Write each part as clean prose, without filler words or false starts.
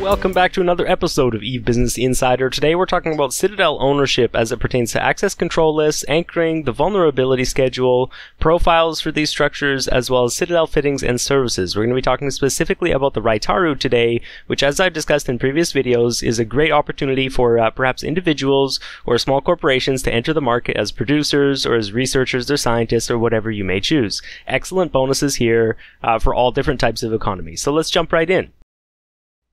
Welcome back to another episode of EVE Business Insider. Today we're talking about Citadel ownership as it pertains to access control lists, anchoring, the vulnerability schedule, profiles for these structures, as well as Citadel fittings and services. We're going to be talking specifically about the Raitaru today, which, as I've discussed in previous videos, is a great opportunity for perhaps individuals or small corporations to enter the market as producers or as researchers or scientists or whatever you may choose. Excellent bonuses here for all different types of economies. So let's jump right in.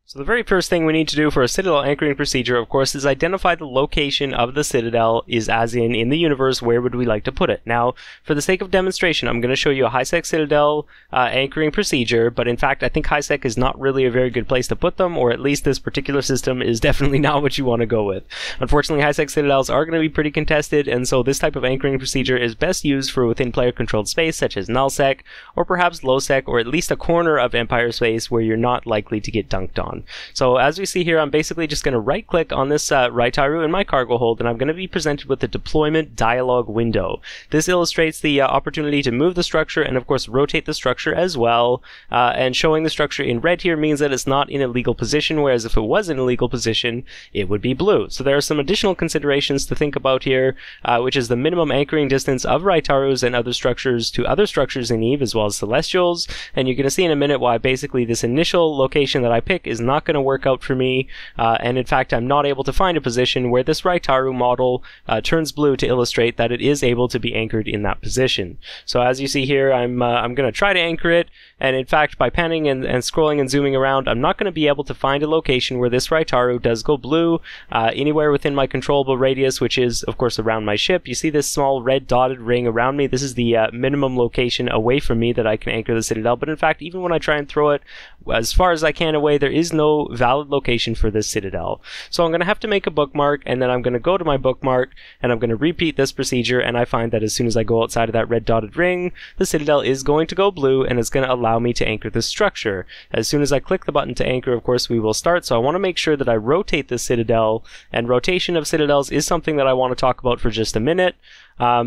So the very first thing we need to do for a Citadel anchoring procedure, of course, is identify the location of the Citadel, is as in the universe, where would we like to put it? Now, for the sake of demonstration, I'm going to show you a HiSec Citadel anchoring procedure, but in fact, I think HiSec is not really a very good place to put them, or at least this particular system is definitely not what you want to go with. Unfortunately, HiSec Citadels are going to be pretty contested, and so this type of anchoring procedure is best used for within player-controlled space, such as nullsec, or perhaps lowsec, or at least a corner of Empire space where you're not likely to get dunked on. So as we see here, I'm basically just going to right click on this Raitaru in my cargo hold, and I'm going to be presented with the deployment dialog window. This illustrates the opportunity to move the structure and of course rotate the structure as well, and showing the structure in red here means that it's not in a legal position, whereas if it was in a legal position it would be blue. So there are some additional considerations to think about here, which is the minimum anchoring distance of Raitarus and other structures to other structures in EVE, as well as Celestials, and you're going to see in a minute why basically this initial location that I pick is not going to work out for me, and in fact I'm not able to find a position where this Raitaru model turns blue to illustrate that it is able to be anchored in that position. So as you see here, I'm going to try to anchor it, and in fact by panning and scrolling and zooming around, I'm not going to be able to find a location where this Raitaru does go blue anywhere within my controllable radius, which is of course around my ship. You see this small red dotted ring around me. This is the minimum location away from me that I can anchor the Citadel, but in fact even when I try and throw it as far as I can away, there is no valid location for this Citadel. So I'm going to have to make a bookmark, and then I'm going to go to my bookmark and I'm going to repeat this procedure, and I find that as soon as I go outside of that red dotted ring, the Citadel is going to go blue and it's going to allow me to anchor this structure. As soon as I click the button to anchor, of course we will start, so I want to make sure that I rotate this Citadel, and rotation of Citadels is something that I want to talk about for just a minute.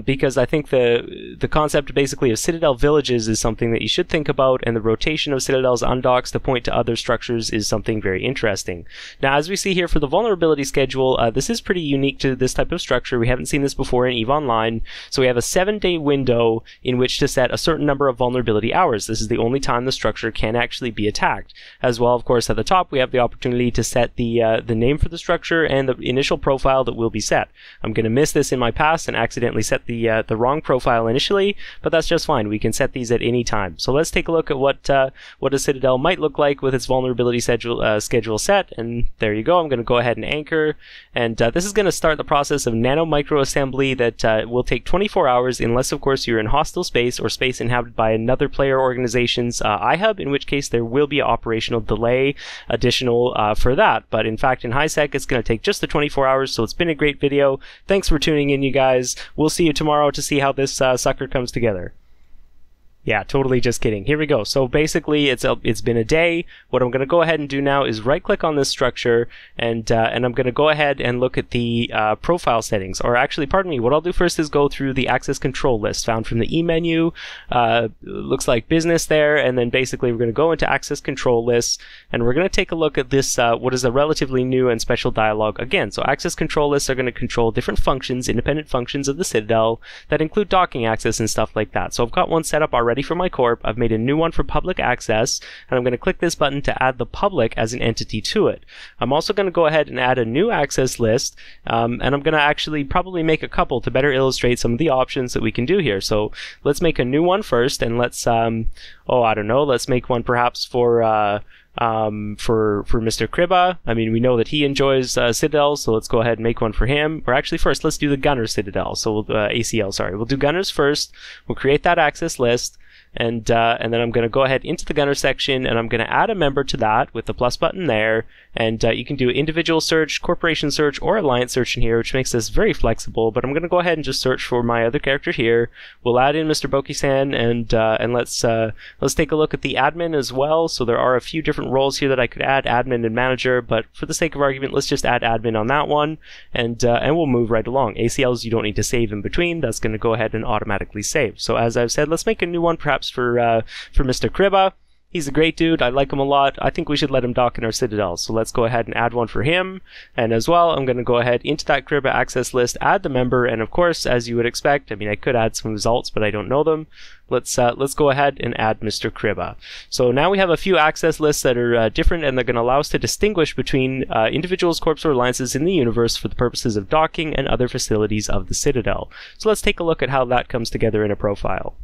Because I think the concept basically of Citadel villages is something that you should think about, and the rotation of Citadels on docks to point to other structures is something very interesting. Now, as we see here for the vulnerability schedule, this is pretty unique to this type of structure. We haven't seen this before in EVE Online. So we have a 7-day window in which to set a certain number of vulnerability hours. This is the only time the structure can actually be attacked. As well, of course, at the top we have the opportunity to set the name for the structure and the initial profile that will be set. I'm going to miss this in my past and accidentally set the wrong profile initially, but that's just fine. We can set these at any time. So let's take a look at what a Citadel might look like with its vulnerability schedule set, and there you go. I'm going to go ahead and anchor, and this is going to start the process of nano micro assembly that will take 24 hours unless of course you're in hostile space or space inhabited by another player organization's iHub, in which case there will be an operational delay additional for that. But in fact in HiSec it's going to take just the 24 hours, so it's been a great video. Thanks for tuning in, you guys. We'll see you tomorrow to see how this sucker comes together. Yeah, totally just kidding. Here we go. So basically, it's been a day. What I'm going to go ahead and do now is right-click on this structure, and I'm going to go ahead and look at the profile settings. Or actually, pardon me, what I'll do first is go through the access control list found from the E menu. Looks like business there, and then basically we're going to go into access control lists, and we're going to take a look at this, what is a relatively new and special dialog again. So access control lists are going to control different functions, independent functions of the Citadel that include docking access and stuff like that. So I've got one set up already for my corp. I've made a new one for public access, and I'm going to click this button to add the public as an entity to it. I'm also going to go ahead and add a new access list, and I'm going to actually probably make a couple to better illustrate some of the options that we can do here. So let's make a new one first, and let's oh, I don't know, let's make one perhaps for Mr. Kribba. I mean, we know that he enjoys Citadels, so let's go ahead and make one for him. Or actually first, let's do the Gunner Citadel. So we'll, ACL, sorry. We'll do Gunners first. We'll create that access list. And then I'm going to go ahead into the Gunner section, and I'm going to add a member to that with the plus button there. And you can do individual search, corporation search, or alliance search in here, which makes this very flexible. But I'm going to go ahead and just search for my other character here. We'll add in Mr. Bokisan, and let's take a look at the admin as well. So there are a few different roles here that I could add, admin and manager. But for the sake of argument, let's just add admin on that one, and we'll move right along. ACLs you don't need to save in between. That's going to go ahead and automatically save. So as I've said, let's make a new one. props for Mr. Kribba. He's a great dude. I like him a lot. I think we should let him dock in our Citadel. So let's go ahead and add one for him. And as well, I'm going to go ahead into that Kribba access list, add the member, and of course, as you would expect, I mean, I could add some results, but I don't know them. Let's go ahead and add Mr. Kribba. So now we have a few access lists that are different, and they're going to allow us to distinguish between individuals, corps, or alliances in the universe for the purposes of docking and other facilities of the Citadel. So let's take a look at how that comes together in a profile.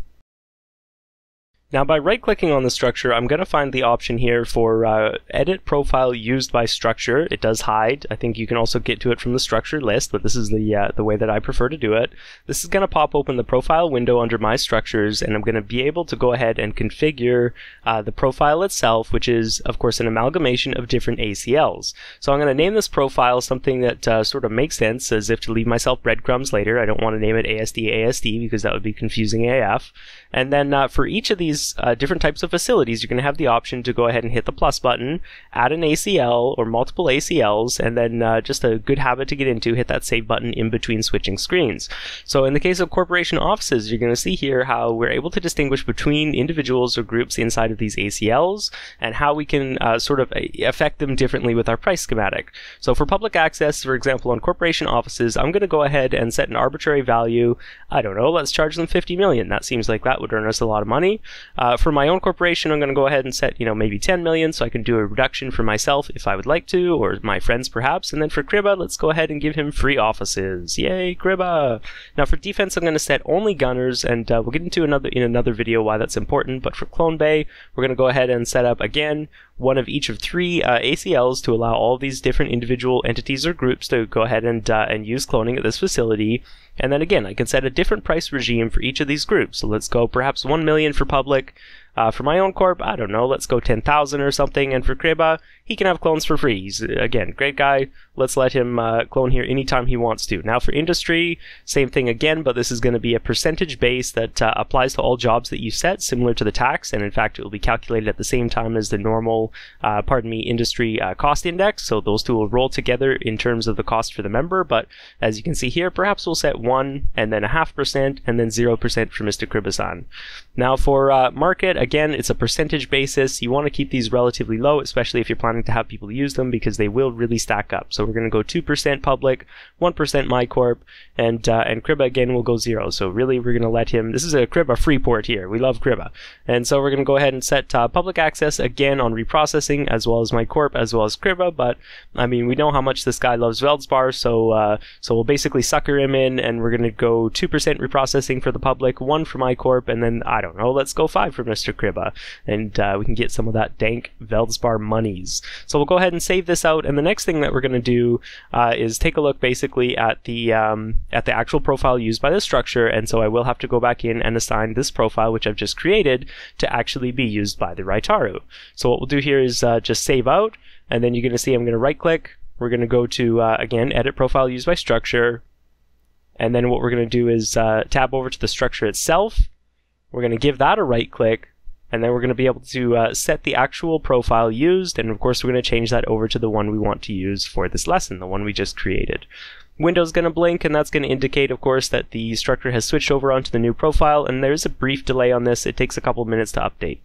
Now by right-clicking on the structure, I'm going to find the option here for edit profile used by structure. It does hide. I think you can also get to it from the structure list, but this is the way that I prefer to do it. This is going to pop open the profile window under my structures, and I'm going to be able to go ahead and configure the profile itself, which is, of course, an amalgamation of different ACLs. So I'm going to name this profile something that sort of makes sense, as if to leave myself breadcrumbs later. I don't want to name it ASD because that would be confusing AF. And then for each of these different types of facilities, you're going to have the option to go ahead and hit the plus button, add an ACL or multiple ACLs, and then just a good habit to get into, hit that save button in between switching screens. So in the case of corporation offices, you're going to see here how we're able to distinguish between individuals or groups inside of these ACLs and how we can sort of affect them differently with our price schematic. So for public access, for example, on corporation offices, I'm going to go ahead and set an arbitrary value. I don't know, let's charge them 50 million. That seems like that would earn us a lot of money. For my own corporation, I'm going to go ahead and set, you know, maybe 10 million, so I can do a reduction for myself if I would like to, or my friends perhaps. And then for Kribba, let's go ahead and give him free offices. Yay, Kribba! Now for defense, I'm going to set only gunners, and we'll get into another video why that's important. But for Clone Bay, we're going to go ahead and set up again one of each of three ACLs to allow all these different individual entities or groups to go ahead and use cloning at this facility. And then again, I can set a different price regime for each of these groups. So let's go perhaps 1 million for public. For my own corp, I don't know, let's go 10,000 or something. And for Kribba, he can have clones for free. He's, again, great guy. Let's let him clone here anytime he wants to. Now for industry, same thing again, but this is going to be a percentage base that applies to all jobs that you set, similar to the tax. And in fact, it will be calculated at the same time as the normal, industry cost index. So those two will roll together in terms of the cost for the member. But as you can see here, perhaps we'll set 1 and then 0.5% and then 0% for Mr. Kribba-san. Now for market, again, it's a percentage basis. You want to keep these relatively low, especially if you're planning to have people use them, because they will really stack up. So we're going to go 2% public, 1% MyCorp, and Kribba again will go 0. So really, we're going to let him. This is a Kribba free port here. We love Kribba, and so we're going to go ahead and set public access again on reprocessing, as well as MyCorp, as well as Kribba. But I mean, we know how much this guy loves Veldspar, so we'll basically sucker him in, and we're going to go 2% reprocessing for the public, 1 for MyCorp, and then I don't know, let's go 5 for Mr. Kribba, and we can get some of that dank Veldspar monies. So we'll go ahead and save this out, and the next thing that we're going to do is take a look basically at the actual profile used by the structure, and so I will have to go back in and assign this profile, which I've just created, to actually be used by the Raitaru. So what we'll do here is just save out, and then you're going to see I'm going to right-click, we're going to go to, again, edit profile used by structure, and then what we're going to do is tab over to the structure itself. We're going to give that a right-click, and then we're going to be able to set the actual profile used, and of course we're going to change that over to the one we want to use for this lesson, the one we just created. Window's going to blink, and that's going to indicate, of course, that the structure has switched over onto the new profile, and there is a brief delay on this. It takes a couple minutes to update.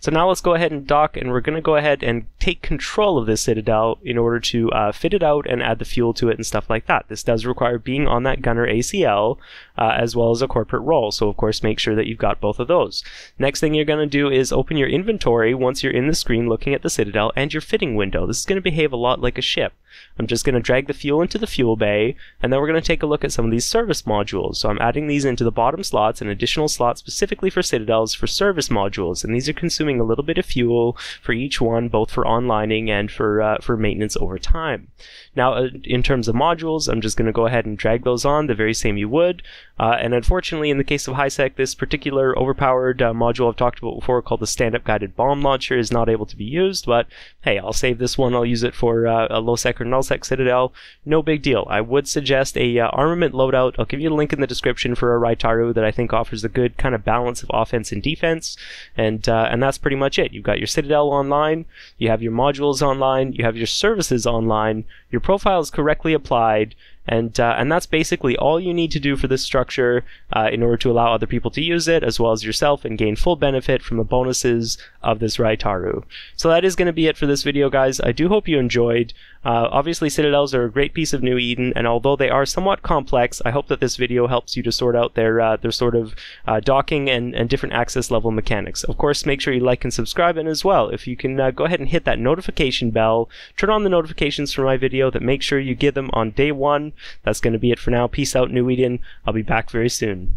So now let's go ahead and dock, and we're going to go ahead and take control of this Citadel in order to fit it out and add the fuel to it and stuff like that. This does require being on that gunner ACL as well as a corporate role, so of course make sure that you've got both of those. Next thing you're going to do is open your inventory once you're in the screen looking at the Citadel and your fitting window. This is going to behave a lot like a ship. I'm just going to drag the fuel into the fuel bay, and then we're going to take a look at some of these service modules. So I'm adding these into the bottom slots, an additional slot specifically for Citadels for service modules, and these are consuming a little bit of fuel for each one, both for onlining and for maintenance over time. Now in terms of modules, I'm just going to go ahead and drag those on, the very same you would, and unfortunately in the case of HiSec, this particular overpowered module I've talked about before called the Stand-Up Guided Bomb Launcher is not able to be used, but hey, I'll save this one, I'll use it for a low-sec or null-sec Citadel, no big deal. I would suggest a armament loadout. I'll give you a link in the description for a Raitaru that I think offers a good kind of balance of offense and defense, and that's pretty much it. You've got your Citadel online, you have your modules online, you have your services online, your profile is correctly applied, And that's basically all you need to do for this structure in order to allow other people to use it as well as yourself and gain full benefit from the bonuses of this Raitaru. So that is going to be it for this video, guys. I do hope you enjoyed. Obviously, Citadels are a great piece of New Eden, and although they are somewhat complex, I hope that this video helps you to sort out their sort of docking and different access level mechanics. Of course, make sure you like and subscribe, and as well, if you can go ahead and hit that notification bell, turn on the notifications for my video, that make sure you get them on day one. That's going to be it for now. Peace out, New Eden. I'll be back very soon.